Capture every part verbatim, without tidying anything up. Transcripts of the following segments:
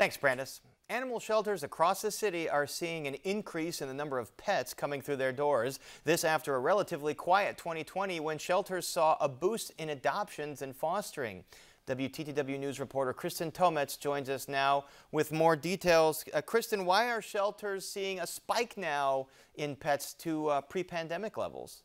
Thanks, Brandis. Animal shelters across the city are seeing an increase in the number of pets coming through their doors. This after a relatively quiet twenty twenty when shelters saw a boost in adoptions and fostering. W T T W News reporter Kristen Tometz joins us now with more details. Uh, Kristen, why are shelters seeing a spike now in pets to uh, pre-pandemic levels?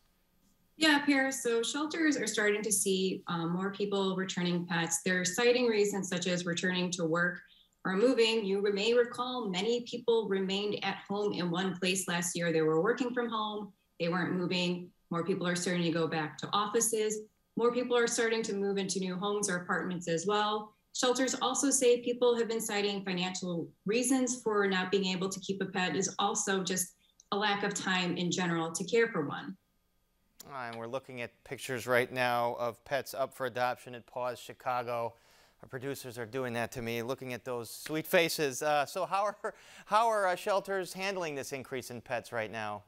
Yeah, Pierre, so shelters are starting to see uh, more people returning pets. They're citing reasons such as returning to work or moving. You may recall many people remained at home in one place last year. They were working from home, they weren't moving. More people are starting to go back to offices. More people are starting to move into new homes or apartments as well. Shelters also say people have been citing financial reasons for not being able to keep a pet, is also just a lack of time in general to care for one. And we're looking at pictures right now of pets up for adoption at PAWS Chicago. Our producers are doing that to me, looking at those sweet faces. Uh, so how are, how are uh, shelters handling this increase in pets right now?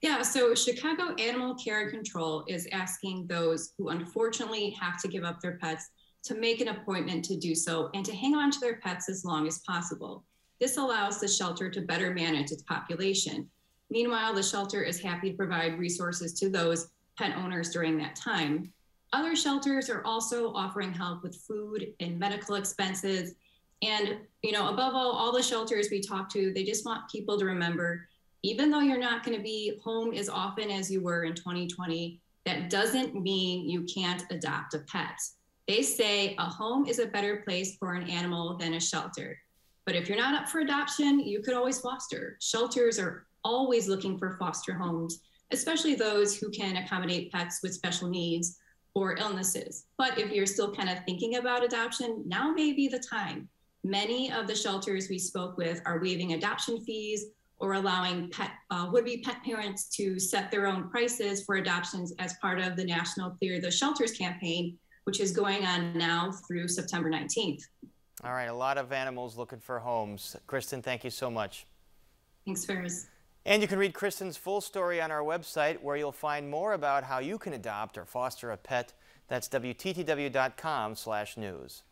Yeah, so Chicago Animal Care and Control is asking those who unfortunately have to give up their pets to make an appointment to do so and to hang on to their pets as long as possible. This allows the shelter to better manage its population. Meanwhile, the shelter is happy to provide resources to those pet owners during that time. Other shelters are also offering help with food and medical expenses. And, you know, above all, all the shelters we talk to, they just want people to remember, even though you're not going to be home as often as you were in twenty twenty, that doesn't mean you can't adopt a pet. They say a home is a better place for an animal than a shelter. But if you're not up for adoption, you could always foster. Shelters are always looking for foster homes, especially those who can accommodate pets with special needs or illnesses. But if you're still kind of thinking about adoption, now may be the time. Many of the shelters we spoke with are waiving adoption fees or allowing pet, uh, would-be pet parents to set their own prices for adoptions as part of the National Clear the Shelters campaign, which is going on now through September nineteenth. All right, a lot of animals looking for homes. Kristen, thank you so much. Thanks, Ferris. And you can read Kristen's full story on our website, where you'll find more about how you can adopt or foster a pet. That's W T T W dot com slash news.